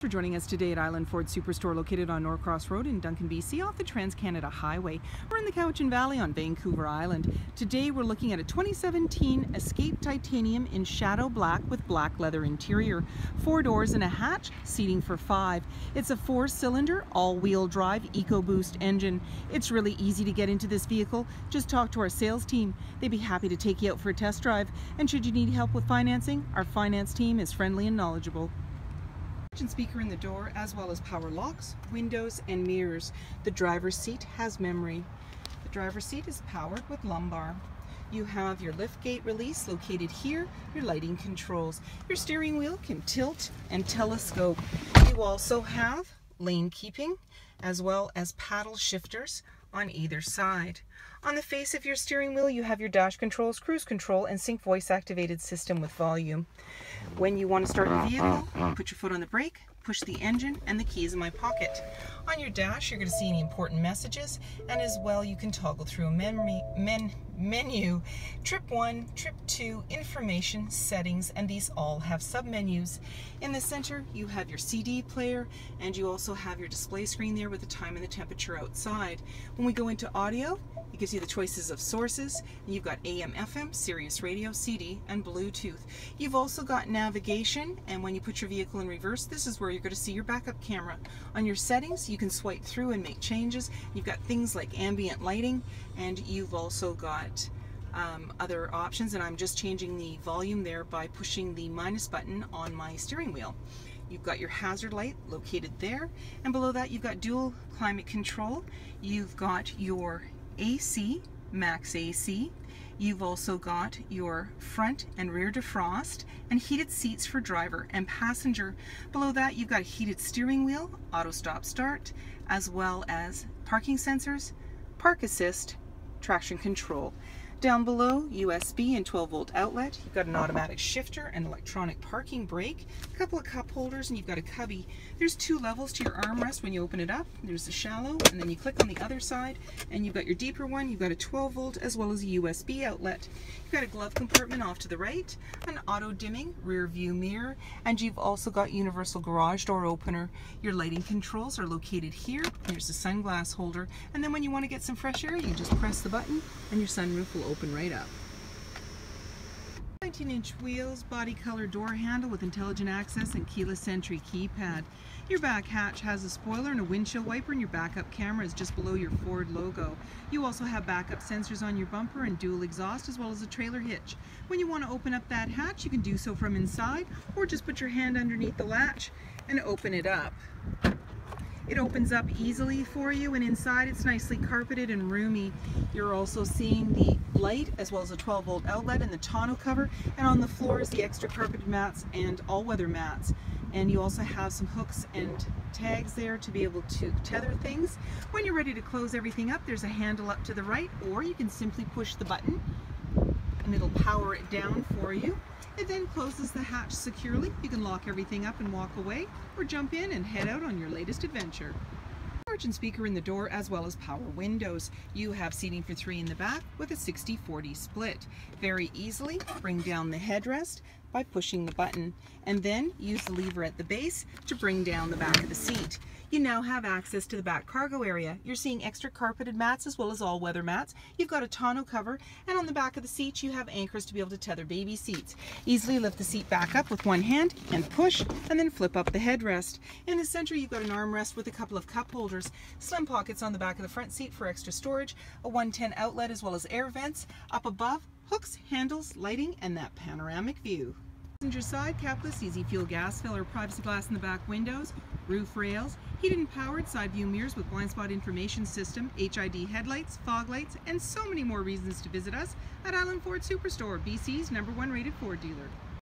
For joining us today at Island Ford Superstore, located on Norcross Road in Duncan BC off the Trans-Canada Highway. We're in the Cowichan Valley on Vancouver Island. Today we're looking at a 2017 Escape Titanium in Shadow Black with black leather interior. 4 doors and a hatch, seating for 5. It's a 4-cylinder, all-wheel drive EcoBoost engine. It's really easy to get into this vehicle. Just talk to our sales team. They'd be happy to take you out for a test drive. And should you need help with financing, our finance team is friendly and knowledgeable. Speaker in the door, as well as power locks, windows and mirrors. The driver's seat has memory. The driver's seat is powered with lumbar. You have your lift gate release located here, your lighting controls. Your steering wheel can tilt and telescope. You also have lane keeping as well as paddle shifters on either side. On the face of your steering wheel, you have your dash controls, cruise control, and sync voice activated system with volume. When you want to start the vehicle, put your foot on the brake, push the engine, and the key is in my pocket. On your dash, you're going to see any important messages, and as well, you can toggle through a menu, trip 1, trip 2, information, settings, and these all have submenus. In the center, you have your CD player, and you also have your display screen there with the time and the temperature outside. When we go into audio, it gives you the choices of sources. You've got AM, FM, Sirius Radio, CD, and Bluetooth. You've also got navigation, and when you put your vehicle in reverse, this is where you're going to see your backup camera. On your settings, you can swipe through and make changes. You've got things like ambient lighting, and you've also got other options, and I'm just changing the volume there by pushing the minus button on my steering wheel. You've got your hazard light located there, and below that you've got dual climate control. You've got your AC, max AC. You've also got your front and rear defrost and heated seats for driver and passenger. Below that you've got a heated steering wheel, auto stop start, as well as parking sensors, park assist, traction control. Down below, USB and 12-volt outlet. You've got an automatic shifter, an electronic parking brake, a couple of cup holders, and you've got a cubby. There's 2 levels to your armrest when you open it up. There's the shallow, and then you click on the other side, and you've got your deeper one. You've got a 12-volt as well as a USB outlet. You've got a glove compartment off to the right, an auto-dimming rear-view mirror, and you've also got universal garage door opener. Your lighting controls are located here. There's the sunglass holder, and then when you want to get some fresh air, you just press the button, and your sunroof will open right up. 19-inch wheels, body color door handle with intelligent access and keyless entry keypad. Your back hatch has a spoiler and a windshield wiper, and your backup camera is just below your Ford logo. You also have backup sensors on your bumper and dual exhaust as well as a trailer hitch. When you want to open up that hatch, you can do so from inside or just put your hand underneath the latch and open it up. It opens up easily for you, and inside it's nicely carpeted and roomy. You're also seeing the light as well as a 12-volt outlet and the tonneau cover, and on the floor is the extra carpeted mats and all-weather mats. And you also have some hooks and tags there to be able to tether things. When you're ready to close everything up, there's a handle up to the right, or you can simply push the button and it'll power it down for you. It then closes the hatch securely. You can lock everything up and walk away, or jump in and head out on your latest adventure. Cowichan speaker in the door as well as power windows. You have seating for 3 in the back with a 60-40 split. Very easily bring down the headrest by pushing the button, and then use the lever at the base to bring down the back of the seat. You now have access to the back cargo area. You're seeing extra carpeted mats as well as all-weather mats. You've got a tonneau cover, and on the back of the seat you have anchors to be able to tether baby seats. Easily lift the seat back up with one hand and push, and then flip up the headrest. In the center you've got an armrest with a couple of cup holders, slim pockets on the back of the front seat for extra storage, a 110 outlet as well as air vents. Up above, hooks, handles, lighting, and that panoramic view. Passenger side, capless, easy fuel gas filler, privacy glass in the back windows, roof rails, heated and powered side view mirrors with blind spot information system, HID headlights, fog lights, and so many more reasons to visit us at Island Ford Superstore, BC's #1 rated Ford dealer.